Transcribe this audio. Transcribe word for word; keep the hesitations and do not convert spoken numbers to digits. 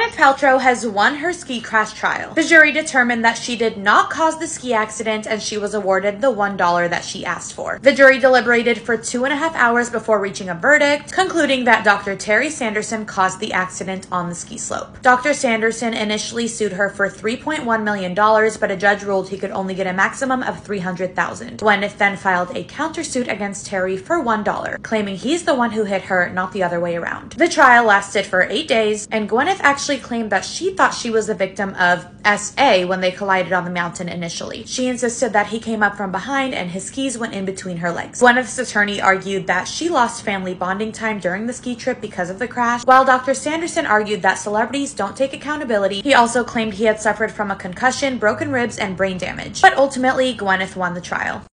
Gwyneth Paltrow has won her ski crash trial. The jury determined that she did not cause the ski accident and she was awarded the one dollar that she asked for. The jury deliberated for two and a half hours before reaching a verdict, concluding that Doctor Terry Sanderson caused the accident on the ski slope. Doctor Sanderson initially sued her for three point one million dollars, but a judge ruled he could only get a maximum of three hundred thousand dollars. Gwyneth then filed a countersuit against Terry for one dollar, claiming he's the one who hit her, not the other way around. The trial lasted for eight days, and Gwyneth actually claimed that she thought she was the victim of S A when they collided on the mountain initially. She insisted that he came up from behind and his skis went in between her legs. Gwyneth's attorney argued that she lost family bonding time during the ski trip because of the crash, while Doctor Sanderson argued that celebrities don't take accountability. He also claimed he had suffered from a concussion, broken ribs, and brain damage. But ultimately, Gwyneth won the trial.